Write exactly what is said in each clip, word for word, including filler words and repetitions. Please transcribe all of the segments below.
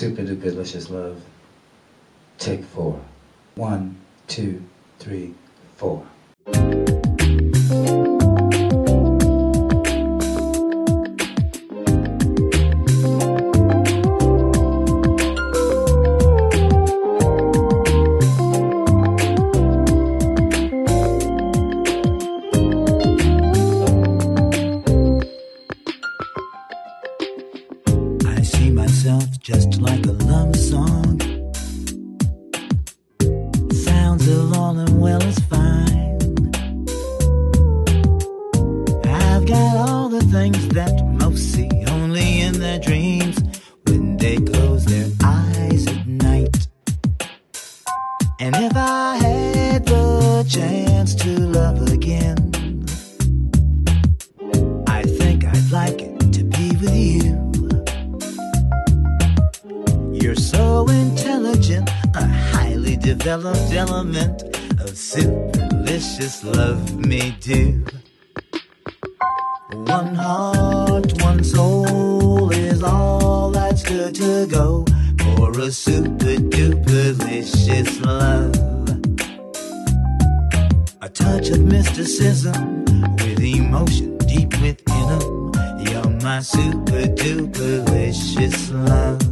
Superduperlicious Love. Take four. One, two, three, four. Just like a love song, sounds of all and well is fine. I've got all the things that most see only in their dreams when they close their eyes at night. And if I had the chance to love again, I think I'd like it to be with you. You're so intelligent, a highly developed element of superlicious love me do. One heart, one soul is all that's good to go for a super duperlicious love. A touch of mysticism with emotion deep within them. You're my super duperlicious love.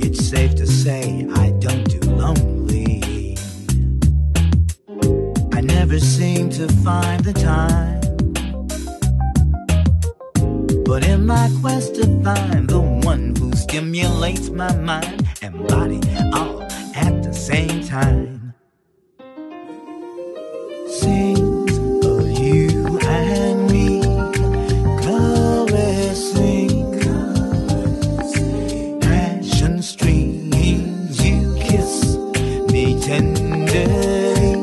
It's safe to say I don't do lonely. I never seem to find the time, but in my quest to find the one who stimulates my mind and body all at the same time, sings of you and me, caressing. Tenderly,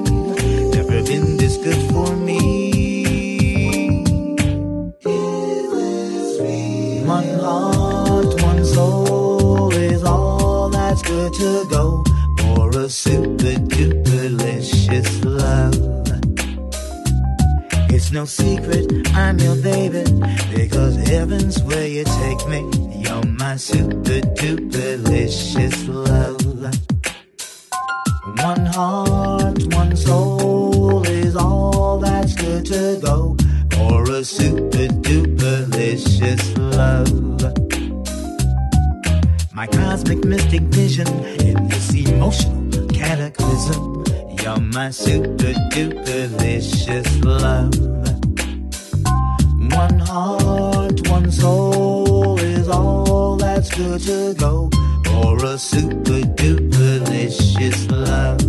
never been this good for me. One heart, one soul is all that's good to go for a super duperlicious love. It's no secret I'm your baby, because heaven's where you take me. You're my super duperlicious love. One heart, one soul is all that's good to go for a super duperlicious love. My cosmic mystic vision in this emotional cataclysm. You're my super duperlicious love. One heart, one soul is all that's good to go for a super duperlicious love.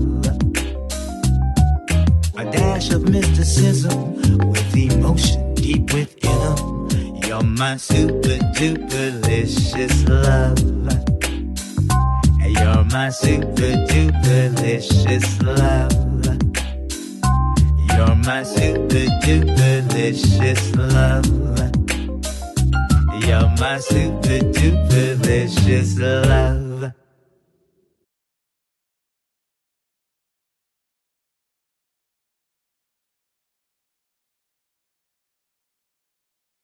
A dash of mysticism with emotion deep within them. You're my super duperlicious love. You're my super duperlicious love. You're my super duperlicious love. You're my super duperlicious love.